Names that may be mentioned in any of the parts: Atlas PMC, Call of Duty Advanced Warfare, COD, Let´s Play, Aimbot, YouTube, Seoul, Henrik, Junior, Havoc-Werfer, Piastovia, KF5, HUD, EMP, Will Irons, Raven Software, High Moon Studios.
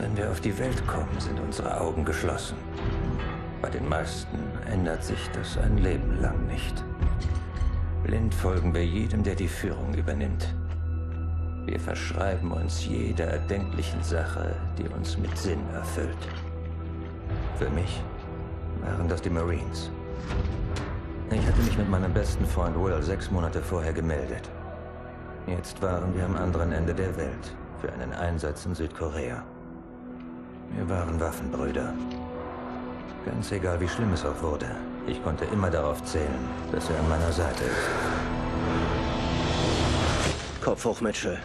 Wenn wir auf die Welt kommen, sind unsere Augen geschlossen. Bei den meisten ändert sich das ein Leben lang nicht. Blind folgen wir jedem, der die Führung übernimmt. Wir verschreiben uns jeder erdenklichen Sache, die uns mit Sinn erfüllt. Für mich waren das die Marines. Ich hatte mich mit meinem besten Freund Will 6 Monate vorher gemeldet. Jetzt waren wir am anderen Ende der Welt für einen Einsatz in Südkorea. Wir waren Waffenbrüder. Ganz egal, wie schlimm es auch wurde, ich konnte immer darauf zählen, dass er an meiner Seite ist. Kopf hoch, Mitchell.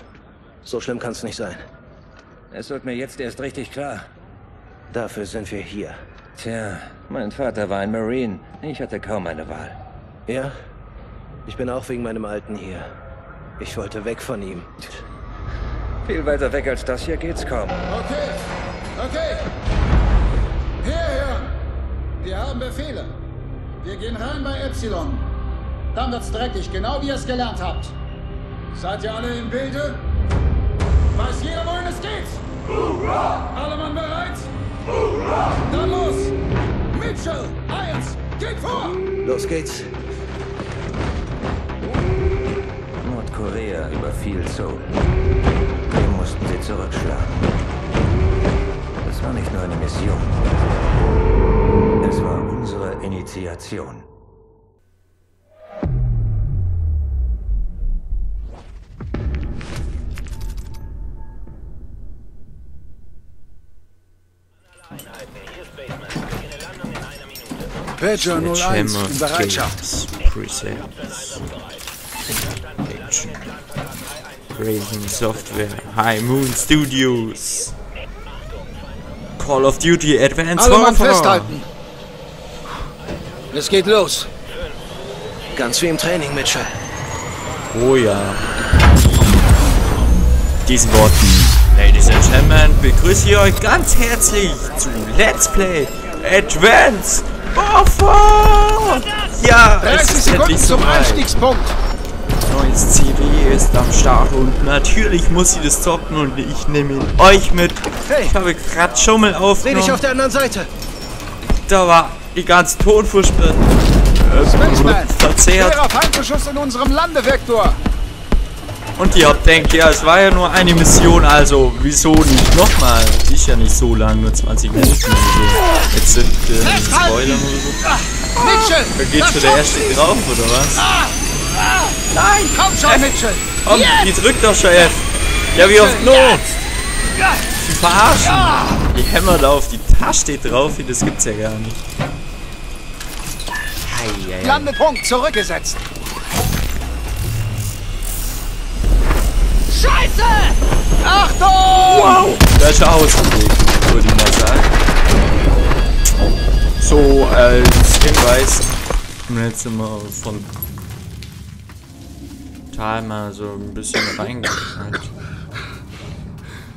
So schlimm kann's nicht sein. Es wird mir jetzt erst richtig klar. Dafür sind wir hier. Tja, mein Vater war ein Marine. Ich hatte kaum eine Wahl. Ja? Ich bin auch wegen meinem Alten hier. Ich wollte weg von ihm. Viel weiter weg als das hier geht's kaum. Okay, okay. Hierher! Wir haben Befehle. Wir gehen rein bei Epsilon. Dann wird's dreckig, genau wie ihr es gelernt habt. Seid ihr alle im Bilde? Weiß jeder, wohin es geht? Hurra! Alle Mann bereit? Hurra! Dann los! Mitchell, Eils, geht vor! Los geht's. Korea überfiel Seoul. Wir mussten sie zurückschlagen. Das war nicht nur eine Mission. Es war unsere Initiation. Badger 01 in Bereitschaft. Raven Software, High Moon Studios, Call of Duty Advanced Warfare. Alle Mann festhalten! Es geht los! Ganz wie im Training, Mitchell. Oh ja. Mit diesen Worten, Ladies and Gentlemen, begrüße ich euch ganz herzlich zu Let's Play Advanced Warfare! Ja, 30 Sekunden zum Einstiegspunkt! Neues CD ist am Start und natürlich muss ich das zocken und ich nehme euch mit. Hey, ich habe gerade Schummel aufgenommen. Seh dich auf der anderen Seite. Da war die ganze Tonfurspur verzerrt. Feindbeschuss in unserem Landevektor. Und ihr denkt, ja, es war ja nur eine Mission, also wieso nicht nochmal? Ist ja nicht so lang, nur 20 Minuten. Jetzt sind Spoiler oder so. Da geht's für der erste drauf, oder was? Nein! Komm schon, F. Mitchell! Komm, die drückt doch schon, F! Ja, wie oft Not! Die verarschen! Die hämmert auf, die Tasche steht drauf, das gibt's ja gar nicht. Eieiei. Landepunkt zurückgesetzt! Scheiße! Achtung! Wow! Da ist er ausgelegt, würde ich mal sagen. So, als Hinweis. Und jetzt sind wir von mal so ein bisschen reingegangen.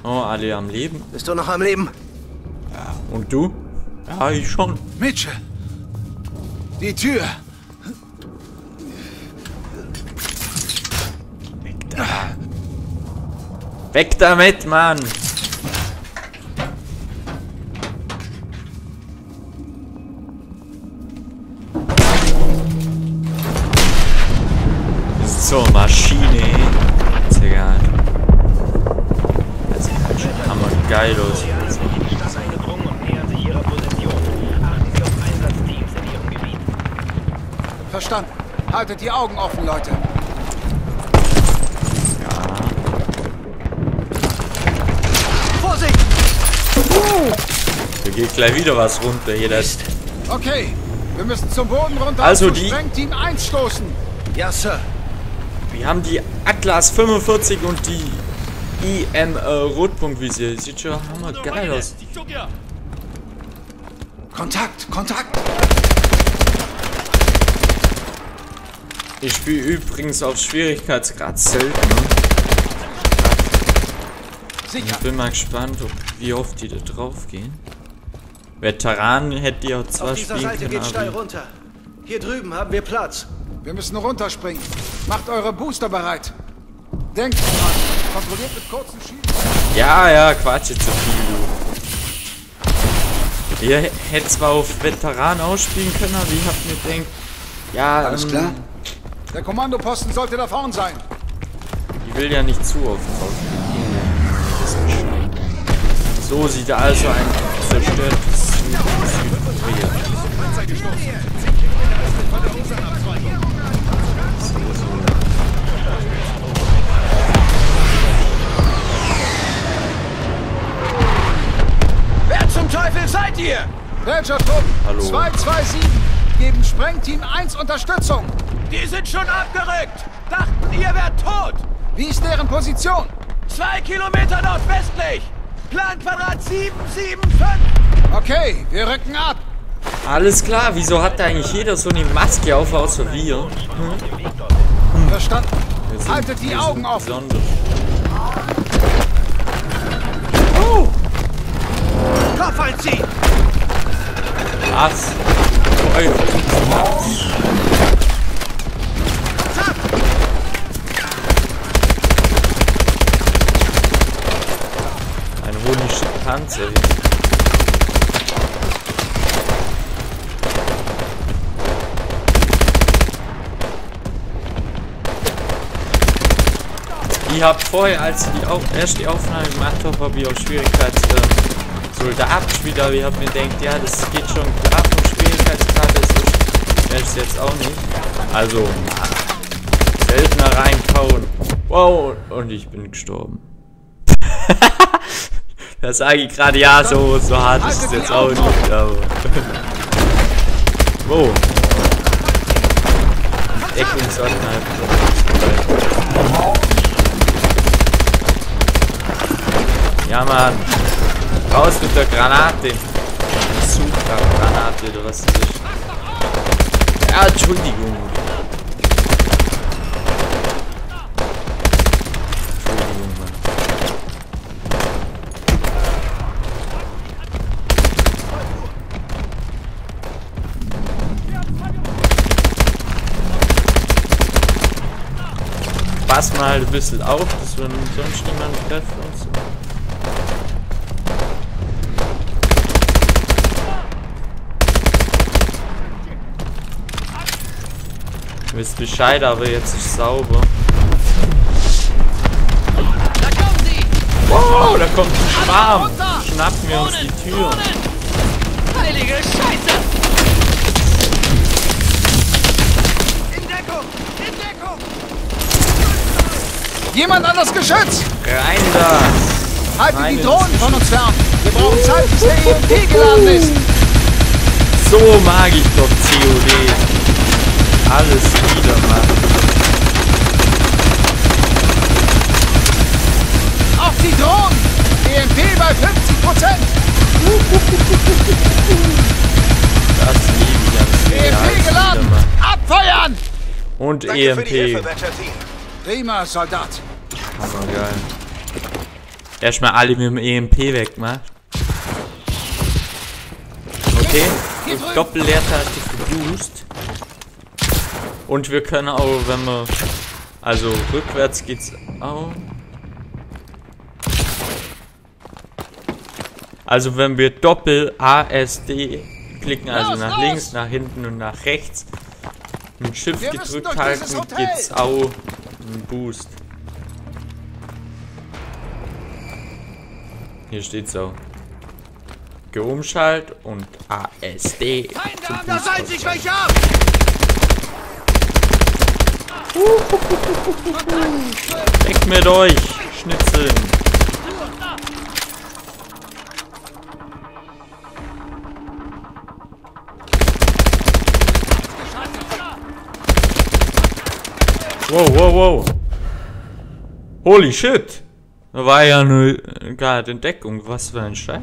Oh, alle am Leben. Bist du noch am Leben? Ja, und du? Ja, ich schon. Mitchell! Die Tür! Weg da! Weg damit, Mann! So, Maschine. Ist egal. Das sieht halt schon hammergeil aus. Verstanden. Haltet die Augen offen, Leute. Ja. Vorsicht! Da geht gleich wieder was runter. Jeder ist. Okay, wir müssen zum Boden runter. Also die. Sprengteam 1 stoßen. Ja, Sir. Wir haben die Atlas 45 und die Rotpunktvisier. Sieht schon hammergeil aus. Kontakt, Kontakt! Ich spiele übrigens auf Schwierigkeitsgrad selten. Ich bin mal gespannt, wie oft die da drauf gehen. Veteranen hätte die auch zwar spielen können. Auf dieser Seite geht's steil runter. Hier drüben haben wir Platz. Wir müssen runterspringen. Macht eure Booster bereit. Denkt dran. Kontrolliert mit kurzen Schießen. Ja, ja, Quatsch, jetzt zu viel. Ihr hättet zwar auf Veteran ausspielen können, aber ich hab mir gedacht, ja, alles klar. Der Kommandoposten sollte da vorn sein. Ich will ja nicht zu oft drauf. So sieht also ein zerstörtes Südkorea. Wer zum Teufel seid ihr? Ranger Truppen 227 geben Sprengteam 1 Unterstützung. Die sind schon abgerückt. Dachten, ihr wärt tot. Wie ist deren Position? 2 Kilometer nordwestlich. Plan Quadrat 775! Okay, wir rücken ab! Alles klar, wieso hat da eigentlich jeder so eine Maske auf, außer wir? Verstanden. Haltet die Augen offen! Kopf einziehen! Was? Panzer. Ich habe vorher, als ich erst die Aufnahme gemacht habe, habe ich auch Schwierigkeiten Soldat gespielt, aber ich habe mir gedacht, ja, das geht schon klar vom Schwierigkeitsgrad, das ist jetzt auch nicht. Also, seltener reinkauen. Wow, und ich bin gestorben. Da sage ich gerade, ja, so hart ist es jetzt auch nicht, aber... Wow. Eck und Sonnenhalb. Ja, Mann. Raus mit der Granate. Supergranate, oder was das ist. Ja, Entschuldigung. Pass mal halt ein bisschen auf, dass wir sonst niemanden treffen und so. Ihr wisst Bescheid, aber jetzt ist es sauber. Da kommen sie! Wow, da kommt ein Schwarm! Schnappen wir uns die Tür! Heilige Scheiße! In Deckung! In Deckung! Jemand an das Geschütz! Rein da! Halten die Drohnen von uns fern! Wir brauchen Zeit, bis der EMP geladen ist! So mag ich doch COD! Alles wieder machen! Auf die Drohnen! EMP bei 50%! Das liebe ich am EMP geladen! Abfeuern! Und danke EMP! Für die Hilfe, prima, Soldat! Aber geil. Erstmal alle mit dem EMP wegmachen. Okay, mit Doppelleertaste geboost. Und wir können auch, wenn wir... Also rückwärts geht's auch. Also wenn wir Doppel-ASD klicken, also los, nach links, nach hinten und nach rechts. Mit Shift gedrückt halten geht's auch. Boost. Hier steht's auch. Geumschalt und ASD. Feinde, da seien sich welche ab! Weg mit euch, Schnitzeln. Wow, wow, wow. Holy shit. Da war ja gerade Entdeckung. Was für ein Scheiß.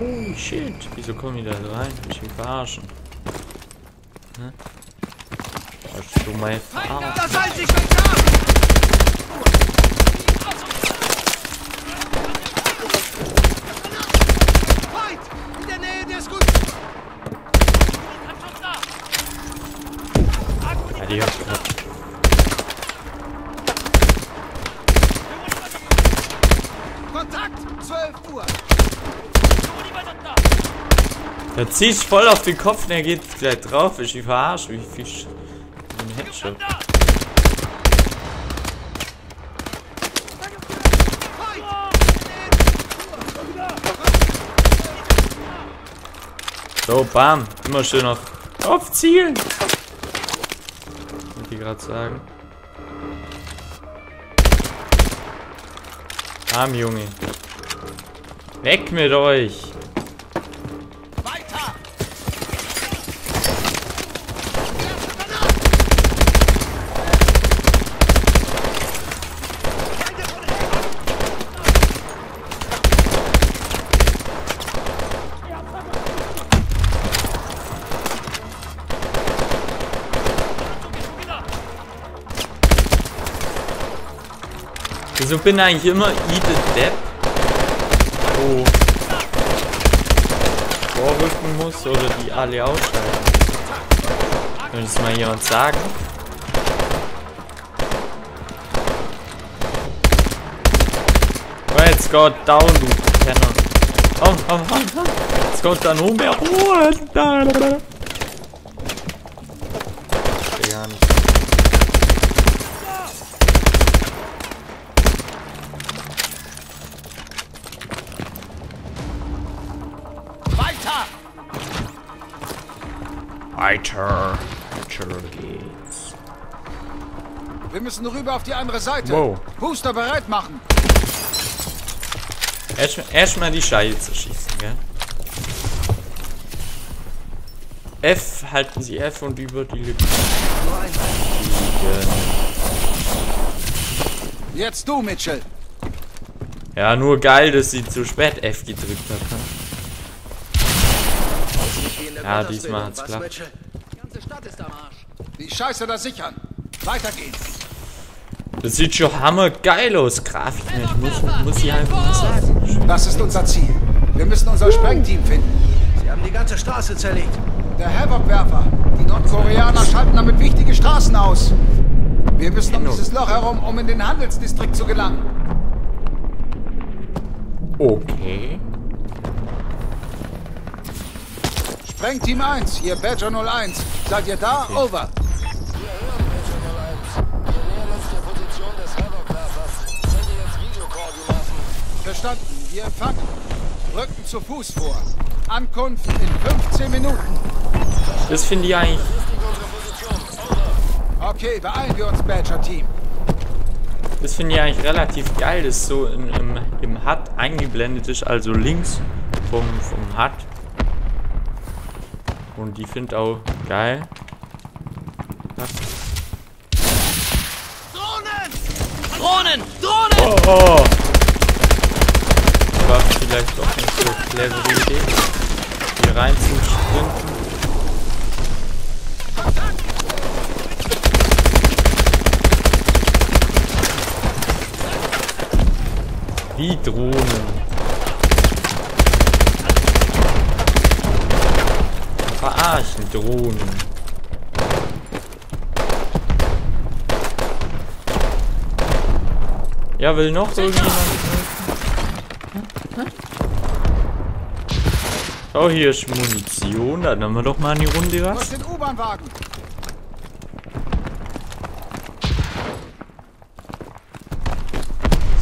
Holy shit. Wieso komme ich da rein? Ich will verarschen. Hm? Hast du mal verarschen? Ja, Kontakt! 12 Uhr! Da zieh ich voll auf den Kopf und er geht gleich drauf. Ich verarsche, wie Fisch. Ein Headshot. So, bam. Immer schön auf Zielen. Wollte ich gerade sagen. Arm, Junge. Weg mit euch. Weiter. Wieso bin eigentlich immer Eat a Depp? Oh. Vorrücken muss oder die alle ausschalten. Kann das mal jemand sagen? Let's go down, du Penner. Komm, komm, komm, komm. Let's go down, oh, mehr Ruhe. Ja, nicht. Weiter geht's. Wir müssen rüber auf die andere Seite. Wow. Booster bereit machen. Erstmal die Scheiße schießen, gell? F, halten Sie F und über die Lippen. Jetzt du, Mitchell. Ja, nur geil, dass sie zu spät F gedrückt hat. Ne? Ja, diesmal hat's klappt. Die Scheiße da sichern. Weiter geht's. Das sieht schon hammergeil aus, Grafik. Ich muss hier einfach sagen. Das ist unser Ziel. Wir müssen unser Sprengteam finden. Sie haben die ganze Straße zerlegt. Der Havoc-Werfer. Die Nordkoreaner schalten damit wichtige Straßen aus. Wir müssen um dieses Loch herum, um in den Handelsdistrikt zu gelangen. Okay. Sprengteam 1, hier Badger 01. Seid ihr da? Okay. Over. Wir hören Badger 01. Wir nähern uns der Position des Havoc-Werfers. Sende jetzt Videokoordinaten. Verstanden. Wir fangen. Rücken zu Fuß vor. Ankunft in 15 Minuten. Das finde ich eigentlich. Okay, beeilen wir uns, Badger-Team. Das finde ich eigentlich relativ geil, dass so im HUD eingeblendet ist, also links vom HUD. Und die find auch geil. Drohnen! Drohnen! Oh! War vielleicht doch nicht so clevere Idee, hier rein zu sprinten. Wie Drohnen. Verarschen, Drohnen. Ja, will noch so jemand helfen? Oh, hier ist Munition. Dann haben wir doch mal in die Runde was. Was ist den U-Bahn-Wagen?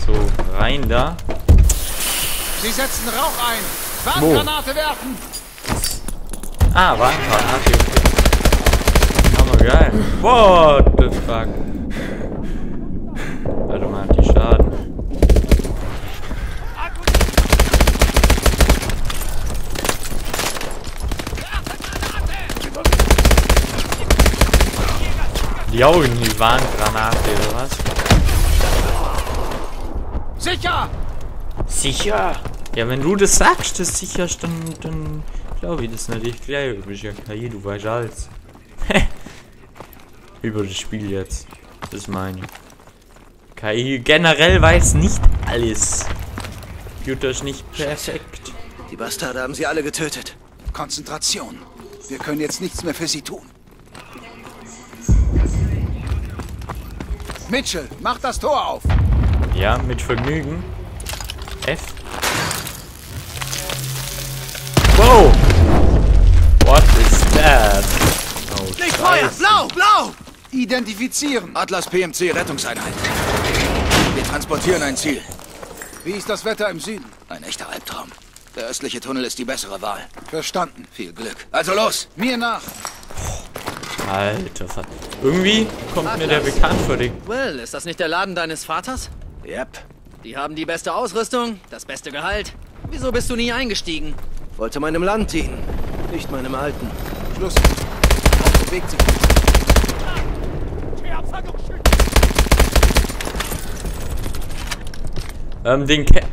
So, rein da. Sie setzen Rauch ein. Warngranate werfen. Ah, Warnkarate. Aber geil. What the fuck? Warte mal, die Schaden. Die Augen, die Warngranate, oder was? Sicher! Sicher? Ja, wenn du das sagst, das sicherst, dann glaube ich, das ist natürlich klar. Du bist ja KI, du weißt alles. Über das Spiel jetzt. Das meine ich. KI generell weiß nicht alles. Computer ist nicht perfekt. Die Bastarde haben sie alle getötet. Konzentration. Wir können jetzt nichts mehr für sie tun. Mitchell, mach das Tor auf. Ja, mit Vergnügen. F. Wow. bad. Oh, Scheiße. Feuer! Blau! Blau! Identifizieren! Atlas PMC Rettungseinheit. Wir transportieren ein Ziel. Wie ist das Wetter im Süden? Ein echter Albtraum. Der östliche Tunnel ist die bessere Wahl. Verstanden. Viel Glück. Also los! Mir nach! Alter, irgendwie kommt Atlas mir der bekannt vor. Well, ist das nicht der Laden deines Vaters? Yep. Die haben die beste Ausrüstung, das beste Gehalt. Wieso bist du nie eingestiegen? Wollte meinem Land dienen, nicht meinem alten. Schluss. Das bewegt sich.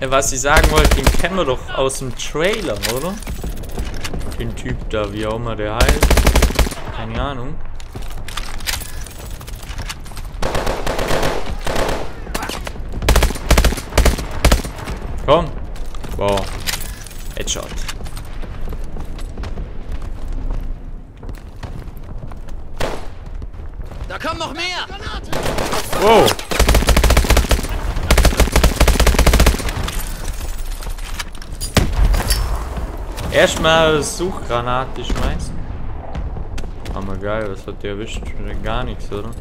Was ich sagen wollte, den kennen wir doch aus dem Trailer, oder? Den Typ da, wie auch immer der heißt. Keine Ahnung. Komm. Wow. Headshot. Da kommen noch mehr! Wow. Erstmal Suchgranate schmeißen. Aber geil, was hat der erwischt? Gar nichts, oder?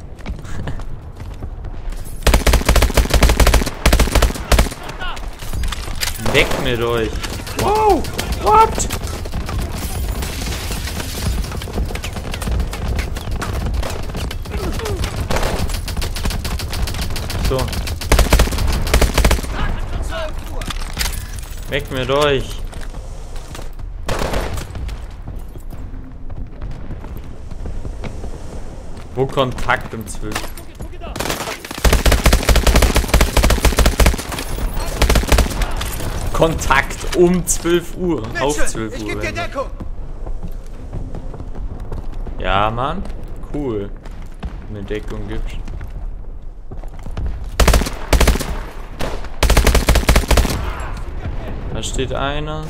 Weg mit euch! Wow! What? So. Weg mit euch! Wo Kontakt im Zwill? Kontakt um 12 Uhr. Auf 12 Uhr. Ja, Mann. Cool. Eine Deckung gibt's. Da steht einer.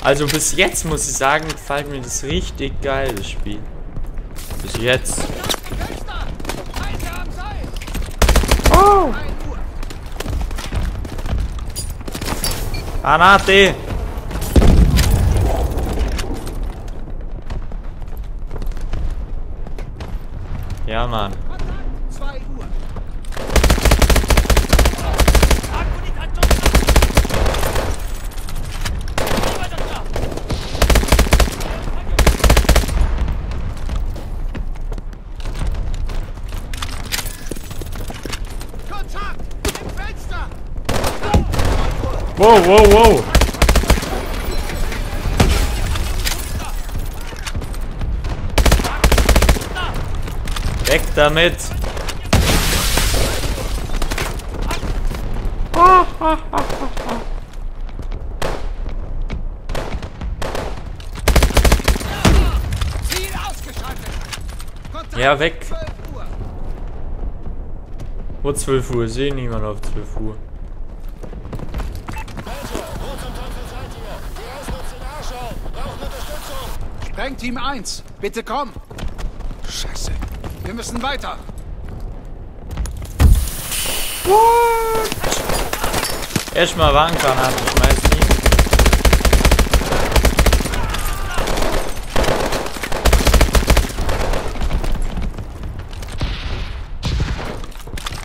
Also bis jetzt muss ich sagen, gefällt mir das richtig geil, das Spiel. Bis jetzt. Oh! Granate! Ja, Mann. Wow, wow, wow. Weg damit. Ja, weg. Wo 12 Uhr? Ich sehe niemand auf 12 Uhr. Team 1, bitte komm! Scheiße, wir müssen weiter! What? Erstmal Warngranaten schmeißen.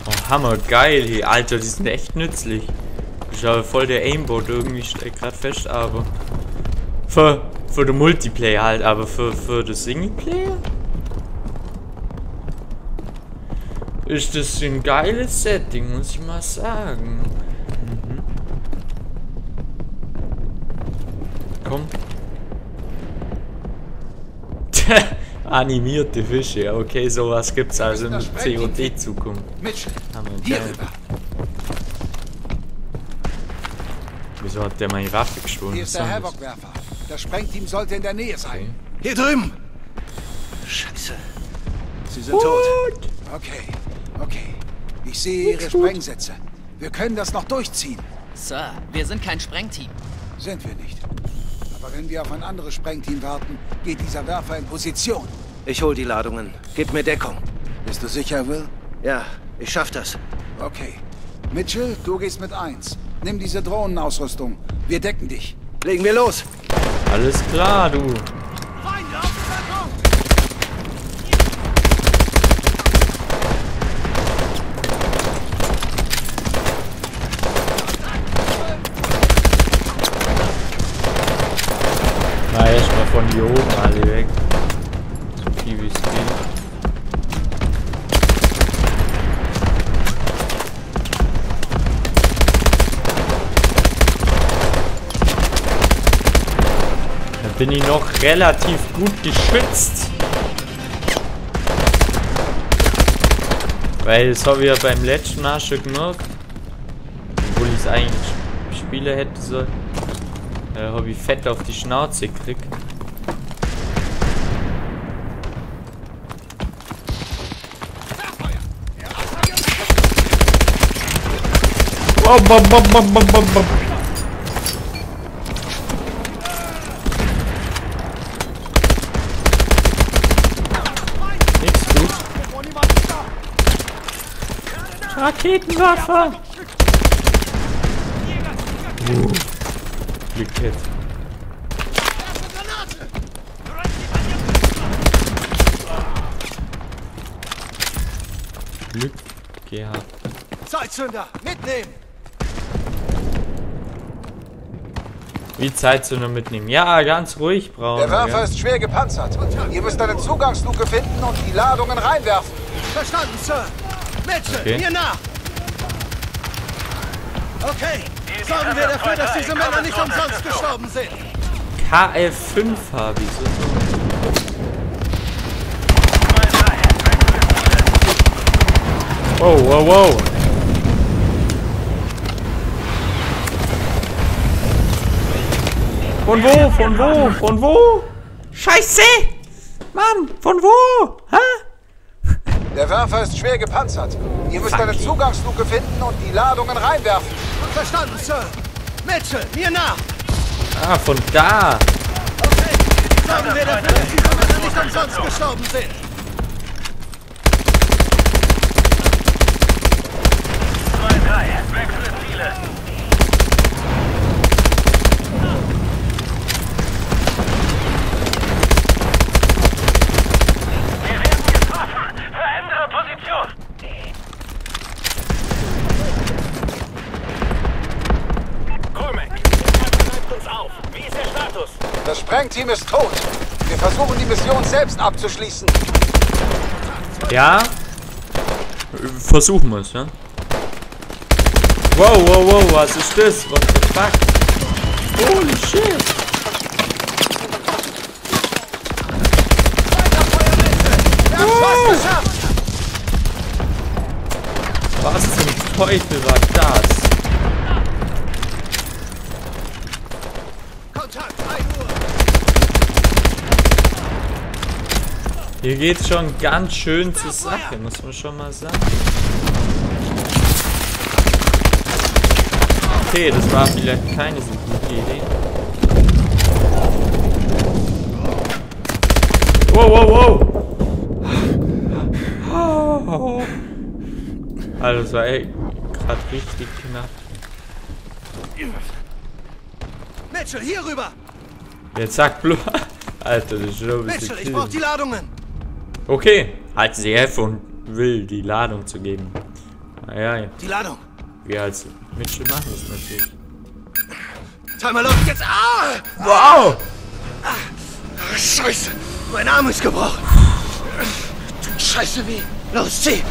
Oh, hammer geil hier, Alter, die sind echt nützlich. Ich habe voll der Aimbot irgendwie, steckt gerade fest, aber. Für den Multiplayer halt, aber für das Singleplayer? Ist das ein geiles Setting, muss ich mal sagen. Mhm. Komm. Animierte Fische, okay, sowas gibt's also in der COD-Zukunft. Wieso hat der meine Waffe gestohlen? Hier ist der Havoc-Werfer. Das Sprengteam sollte in der Nähe sein. Okay. Hier drüben! Scheiße. Sie sind tot. Okay, okay. Ich sehe Ihre Sprengsätze. Wir können das noch durchziehen. Sir, wir sind kein Sprengteam. Sind wir nicht. Aber wenn wir auf ein anderes Sprengteam warten, geht dieser Werfer in Position. Ich hol die Ladungen. Gib mir Deckung. Bist du sicher, Will? Ja, ich schaff das. Okay. Mitchell, du gehst mit 1. Nimm diese Drohnenausrüstung. Wir decken dich. Legen wir los. Alles klar, du. Na, erstmal von hier oben alle weg. So viel wie es geht. Bin ich noch relativ gut geschützt. Weil das habe ich ja beim letzten Mal schon gemerkt. Obwohl ich es eigentlich Spieler hätte sollen. Da habe ich fett auf die Schnauze gekriegt. Oh, bom, bom, bom, bom, bom, bom. Raketenwaffe! Glück jetzt. Glück gehabt. Zeitzünder, mitnehmen! Wie Zeitzünder mitnehmen? Ja, ganz ruhig brauchen. Der Werfer ist schwer gepanzert. Ihr müsst eine Zugangsluke finden und die Ladungen reinwerfen. Verstanden, Sir! Mitchell, okay. Hier nach! Okay, sorgen wir dafür, dass diese Männer nicht umsonst gestorben sind. KF5 habe ich so. Wow, wow, wow. Von wo? Von wo? Von wo? Scheiße! Mann, von wo? Hä? Der Werfer ist schwer gepanzert. Ihr müsst eine Zugangsluke finden und die Ladungen reinwerfen. Verstanden, Sir. Mitchell, mir nach. Ah, von da. Okay, sagen wir dafür, dass diese Männer nicht umsonst gestorben sind. Wechsel Ziele. Das Sprengteam ist tot. Wir versuchen die Mission selbst abzuschließen. Ja. Versuchen wir es, ja. Wow, wow, wow, was ist das? What the fuck? Holy shit. Wow. Was zum Teufel war das? Hier geht's schon ganz schön zur Sache, muss man schon mal sagen. Okay, das war vielleicht keine so gute Idee. Wow, wow, wow! Also, das war echt gerade richtig knapp. Mitchell, hier rüber! Jetzt sagt bloß. Alter, das ist schon ein bisschen. Mitchell, ich brauch die Ladungen! Okay, halt sie F und will die Ladung zu geben. Naja, die Ladung. Wir als Mitchell machen das natürlich. Timer läuft jetzt. Ah! Wow! Ah, Scheiße, mein Arm ist gebrochen. Scheiße wie. Los, zieh!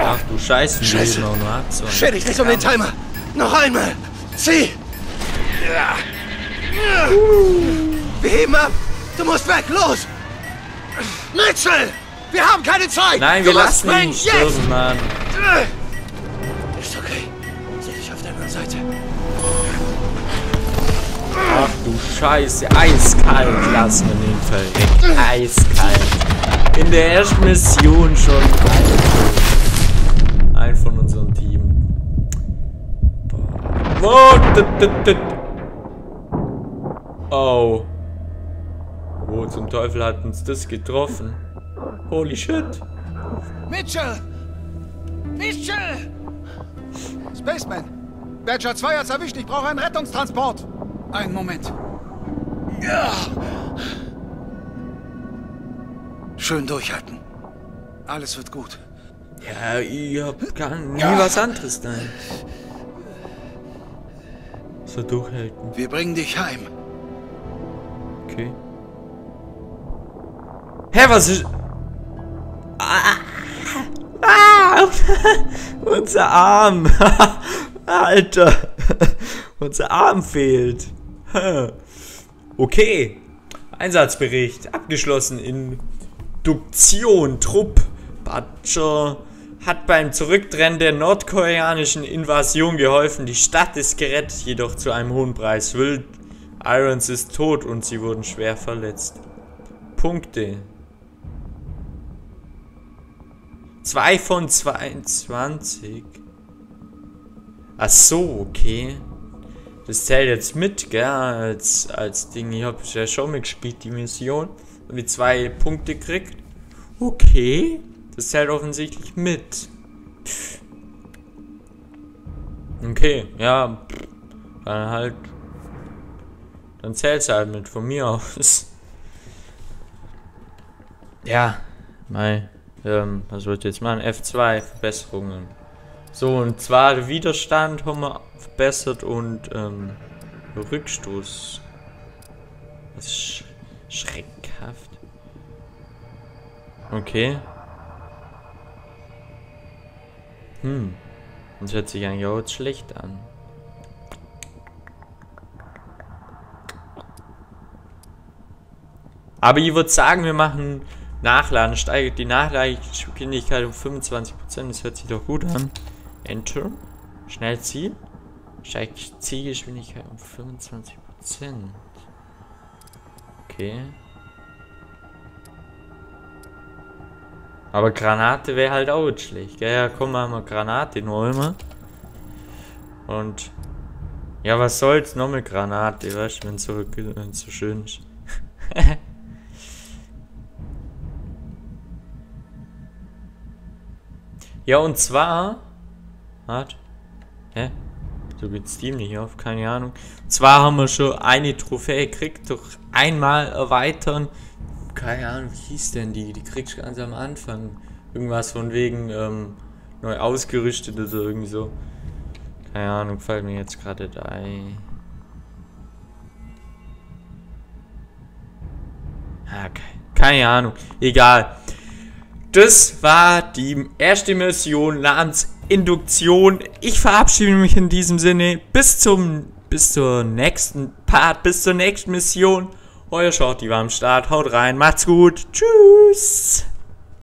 Ach du Scheiße, wir leben auch nur ab. Schäd dich nicht um den Timer. Noch einmal. Zieh! Ja. Wir heben ab. Du musst weg, los! Mitchell! Wir haben keine Zeit! Nein, wir lassen ihn stürzen, Mann! Ist okay. Seh dich auf der anderen Seite. Ach du Scheiße, eiskalt lassen in den Fall. Eiskalt. In der ersten Mission schon. Ein von unserem Team. Boah. Oh. Wo zum Teufel hat uns das getroffen? Holy shit! Mitchell! Mitchell! Spaceman! Badger 2 hat's erwischt, ich brauche einen Rettungstransport! Einen Moment. Ja. Schön durchhalten. Alles wird gut. Ja, ihr kann nie was anderes sein. So durchhalten. Wir bringen dich heim. Okay. Hä, was ist... Unser Arm. Alter. Unser Arm fehlt. Okay. Einsatzbericht. Abgeschlossen. Induktion. Trupp Badger hat beim Zurückdrängen der nordkoreanischen Invasion geholfen. Die Stadt ist gerettet, jedoch zu einem hohen Preis. Will Irons ist tot und sie wurden schwer verletzt. Punkte. 2 von 22. Ach so, okay. Das zählt jetzt mit, gell, als Ding. Ich habe ja schon mitgespielt, die Mission. Und die 2 Punkte kriegt. Okay. Das zählt offensichtlich mit. Okay, ja. Dann halt. Dann zählt's halt mit, von mir aus. Ja. Mei. Was wollt ihr jetzt machen? F2, Verbesserungen. So, und zwar Widerstand haben wir verbessert und Rückstoß. Das ist schreckhaft. Okay. Hm. Das hört sich eigentlich auch jetzt schlecht an. Aber ich würde sagen, wir machen... Nachladen, steigert die Nachladegeschwindigkeit um 25%, das hört sich doch gut an. Enter, schnell ziehen, steigt die Zielgeschwindigkeit um 25%. Okay. Aber Granate wäre halt auch nicht schlecht, gell? Ja, komm, machen wir Granate nur immer. Und, ja, was soll's, nochmal Granate, weißt du, wenn's so schön ist. Ja, und zwar... Warte. Hä? So geht Steam nicht auf, keine Ahnung. Und zwar haben wir schon eine Trophäe gekriegt durch einmal erweitern. Keine Ahnung, wie hieß denn die? Die kriegst du ganz am Anfang. Irgendwas von wegen neu ausgerüstet oder irgendwie so. Keine Ahnung, fällt mir jetzt gerade da ein. Ah, keine Ahnung. Egal. Das war die erste Mission namens Induktion. Ich verabschiede mich in diesem Sinne. Bis zur nächsten Part, bis zur nächsten Mission. Euer Shorty war am Start. Haut rein, macht's gut. Tschüss.